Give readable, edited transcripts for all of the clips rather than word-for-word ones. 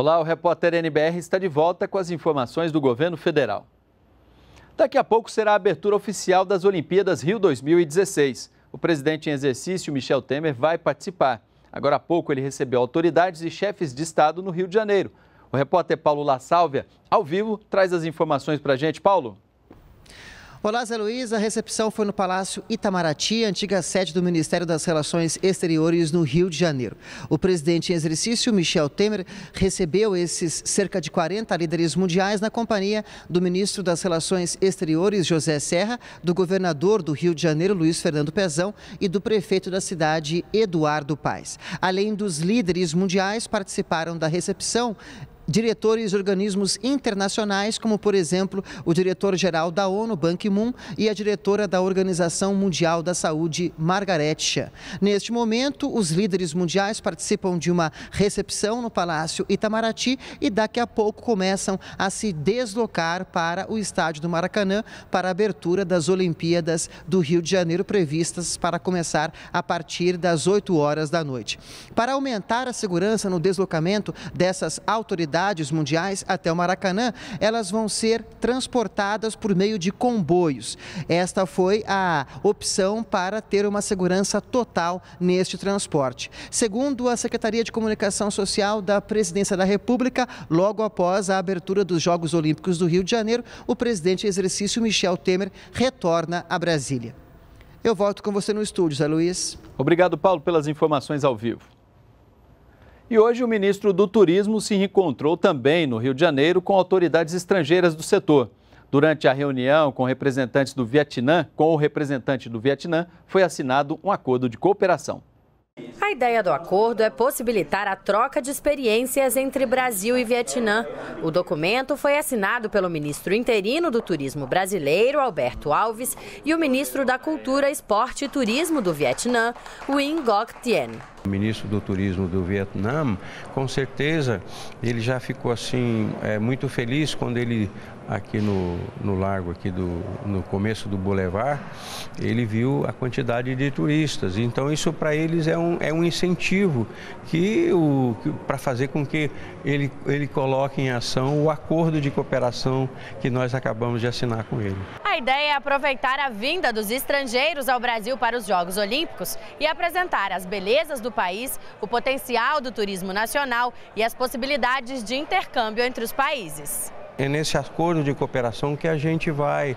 Olá, o repórter NBR está de volta com as informações do governo federal. Daqui a pouco será a abertura oficial das Olimpíadas Rio 2016. O presidente em exercício, Michel Temer, vai participar. Agora há pouco ele recebeu autoridades e chefes de Estado no Rio de Janeiro. O repórter Paulo La Sálvia, ao vivo, traz as informações para a gente. Paulo. Olá, Zé Luiz. A recepção foi no Palácio Itamaraty, antiga sede do Ministério das Relações Exteriores no Rio de Janeiro. O presidente em exercício, Michel Temer, recebeu esses cerca de 40 líderes mundiais na companhia do ministro das Relações Exteriores, José Serra, do governador do Rio de Janeiro, Luiz Fernando Pezão, e do prefeito da cidade, Eduardo Paes. Além dos líderes mundiais, participaram da recepção diretores de organismos internacionais, como, por exemplo, o diretor-geral da ONU, Ban Ki-moon, e a diretora da Organização Mundial da Saúde, Margaret Chan. Neste momento, os líderes mundiais participam de uma recepção no Palácio Itamaraty e daqui a pouco começam a se deslocar para o estádio do Maracanã para a abertura das Olimpíadas do Rio de Janeiro, previstas para começar a partir das 8 horas da noite. Para aumentar a segurança no deslocamento dessas autoridades mundiais até o Maracanã, elas vão ser transportadas por meio de comboios. Esta foi a opção para ter uma segurança total neste transporte. Segundo a Secretaria de Comunicação Social da Presidência da República, logo após a abertura dos Jogos Olímpicos do Rio de Janeiro, o presidente em exercício, Michel Temer, retorna a Brasília. Eu volto com você no estúdio, Zé Luiz. Obrigado, Paulo, pelas informações ao vivo. E hoje o ministro do Turismo se reencontrou também no Rio de Janeiro com autoridades estrangeiras do setor. Durante a reunião com representantes do Vietnã, foi assinado um acordo de cooperação. A ideia do acordo é possibilitar a troca de experiências entre Brasil e Vietnã. O documento foi assinado pelo ministro interino do Turismo brasileiro, Alberto Alves, e o ministro da Cultura, Esporte e Turismo do Vietnã, Nguyen Ngoc Tien. O ministro do Turismo do Vietnã, com certeza, ele já ficou assim muito feliz quando ele, aqui no largo, aqui no começo do Boulevard, ele viu a quantidade de turistas. Então isso para eles é um incentivo para fazer com que ele coloque em ação o acordo de cooperação que nós acabamos de assinar com ele. A ideia é aproveitar a vinda dos estrangeiros ao Brasil para os Jogos Olímpicos e apresentar as belezas do país, o potencial do turismo nacional e as possibilidades de intercâmbio entre os países. É nesse acordo de cooperação que a gente vai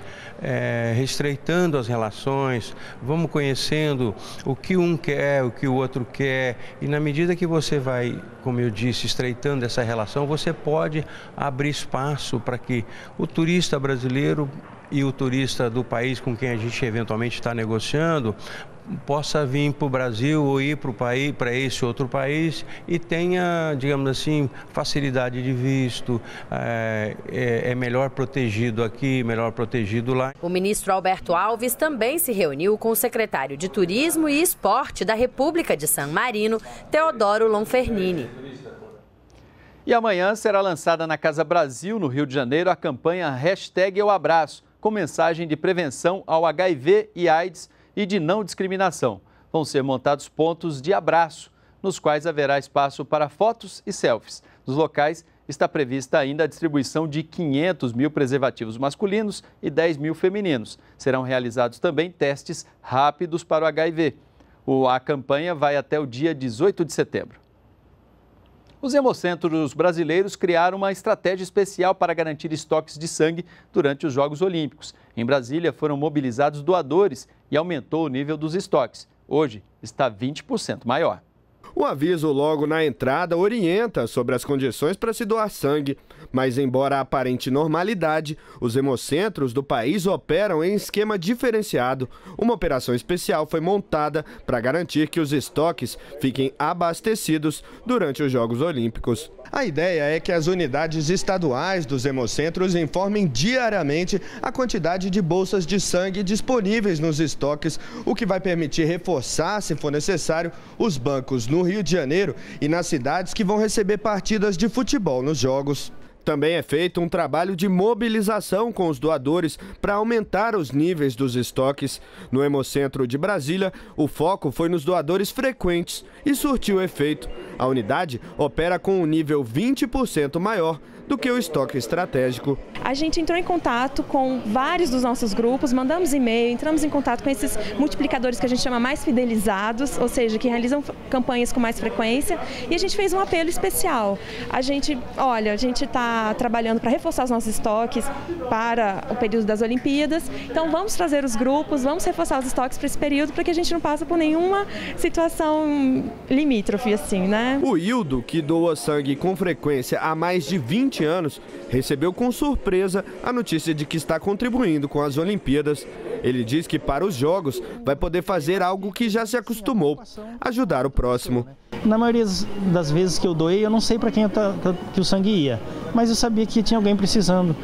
estreitando as relações, vamos conhecendo o que um quer, o que o outro quer, e na medida que você vai, como eu disse, estreitando essa relação, você pode abrir espaço para que o turista brasileiro e o turista do país com quem a gente eventualmente está negociando possa vir para o Brasil ou ir para esse outro país e tenha, digamos assim, facilidade de visto, é melhor protegido aqui, melhor protegido lá. O ministro Alberto Alves também se reuniu com o secretário de Turismo e Esporte da República de San Marino, Teodoro Lonfernini. E amanhã será lançada na Casa Brasil, no Rio de Janeiro, a campanha #EuAbraço, com mensagem de prevenção ao HIV e AIDS e de não discriminação. Vão ser montados pontos de abraço, nos quais haverá espaço para fotos e selfies. Nos locais está prevista ainda a distribuição de 500 mil preservativos masculinos e 10 mil femininos. Serão realizados também testes rápidos para o HIV. A campanha vai até o dia 18 de setembro. Os hemocentros brasileiros criaram uma estratégia especial para garantir estoques de sangue durante os Jogos Olímpicos. Em Brasília, foram mobilizados doadores e aumentou o nível dos estoques. Hoje, está 20% maior. O aviso logo na entrada orienta sobre as condições para se doar sangue. Mas, embora a aparente normalidade, os hemocentros do país operam em esquema diferenciado. Uma operação especial foi montada para garantir que os estoques fiquem abastecidos durante os Jogos Olímpicos. A ideia é que as unidades estaduais dos hemocentros informem diariamente a quantidade de bolsas de sangue disponíveis nos estoques, o que vai permitir reforçar, se for necessário, os bancos no Rio de Janeiro e nas cidades que vão receber partidas de futebol nos Jogos. Também é feito um trabalho de mobilização com os doadores para aumentar os níveis dos estoques. No Hemocentro de Brasília, o foco foi nos doadores frequentes e surtiu efeito. A unidade opera com um nível 20% maior do que o estoque estratégico. A gente entrou em contato com vários dos nossos grupos, mandamos e-mail, entramos em contato com esses multiplicadores que a gente chama mais fidelizados, ou seja, que realizam campanhas com mais frequência, e a gente fez um apelo especial. A gente está trabalhando para reforçar os nossos estoques para o período das Olimpíadas, então vamos trazer os grupos, vamos reforçar os estoques para esse período, para que a gente não passe por nenhuma situação limítrofe, assim, né? O Hildo, que doa sangue com frequência há mais de 20 anos, recebeu com surpresa a notícia de que está contribuindo com as Olimpíadas. Ele diz que para os Jogos vai poder fazer algo que já se acostumou, ajudar o próximo. Na maioria das vezes que eu doei, eu não sei para quem que o sangue ia, mas eu sabia que tinha alguém precisando.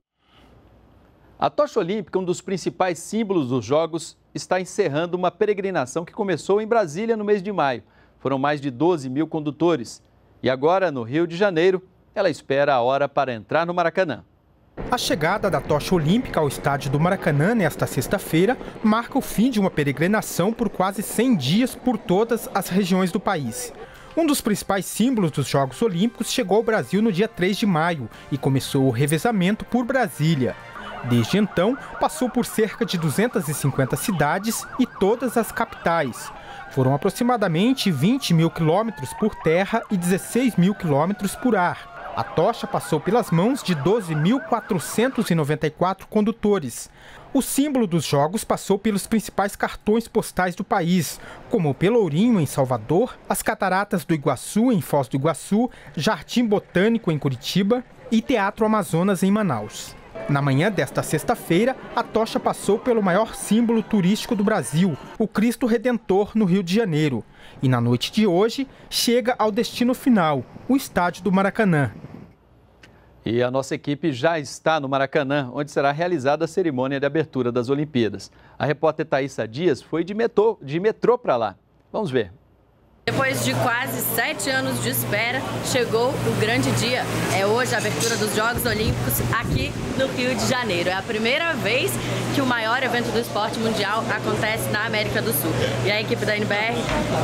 A tocha olímpica, um dos principais símbolos dos Jogos, está encerrando uma peregrinação que começou em Brasília no mês de maio. Foram mais de 12 mil condutores. E agora, no Rio de Janeiro, ela espera a hora para entrar no Maracanã. A chegada da tocha olímpica ao estádio do Maracanã nesta sexta-feira marca o fim de uma peregrinação por quase 100 dias por todas as regiões do país. Um dos principais símbolos dos Jogos Olímpicos chegou ao Brasil no dia 3 de maio e começou o revezamento por Brasília. Desde então, passou por cerca de 250 cidades e todas as capitais. Foram aproximadamente 20 mil quilômetros por terra e 16 mil quilômetros por ar. A tocha passou pelas mãos de 12.494 condutores. O símbolo dos Jogos passou pelos principais cartões postais do país, como o Pelourinho, em Salvador, as Cataratas do Iguaçu, em Foz do Iguaçu, Jardim Botânico, em Curitiba, e Teatro Amazonas, em Manaus. Na manhã desta sexta-feira, a tocha passou pelo maior símbolo turístico do Brasil, o Cristo Redentor, no Rio de Janeiro. E na noite de hoje, chega ao destino final, o estádio do Maracanã. E a nossa equipe já está no Maracanã, onde será realizada a cerimônia de abertura das Olimpíadas. A repórter Thaíssa Dias foi de metrô para lá. Vamos ver. Depois de quase 7 anos de espera, chegou o grande dia. É hoje a abertura dos Jogos Olímpicos aqui no Rio de Janeiro. É a primeira vez que o maior evento do esporte mundial acontece na América do Sul. E a equipe da NBR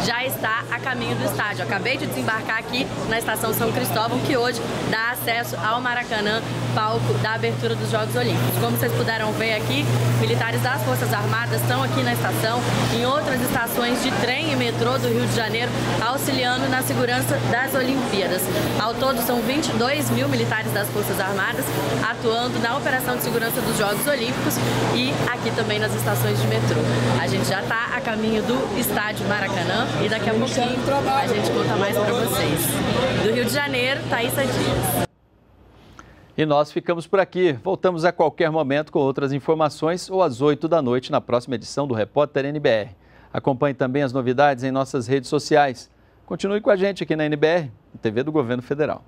já está a caminho do estádio. Eu acabei de desembarcar aqui na Estação São Cristóvão, que hoje dá acesso ao Maracanã, palco da abertura dos Jogos Olímpicos. Como vocês puderam ver aqui, militares das Forças Armadas estão aqui na estação, em outras estações de trem e metrô do Rio de Janeiro, auxiliando na segurança das Olimpíadas. Ao todo, são 22 mil militares das Forças Armadas atuando na operação de segurança dos Jogos Olímpicos e aqui também nas estações de metrô. A gente já está a caminho do estádio Maracanã e daqui a pouquinho a gente conta mais para vocês. Do Rio de Janeiro, Thaíssa Dias. E nós ficamos por aqui. Voltamos a qualquer momento com outras informações ou às 8 da noite na próxima edição do Repórter NBR. Acompanhe também as novidades em nossas redes sociais. Continue com a gente aqui na NBR, TV do Governo Federal.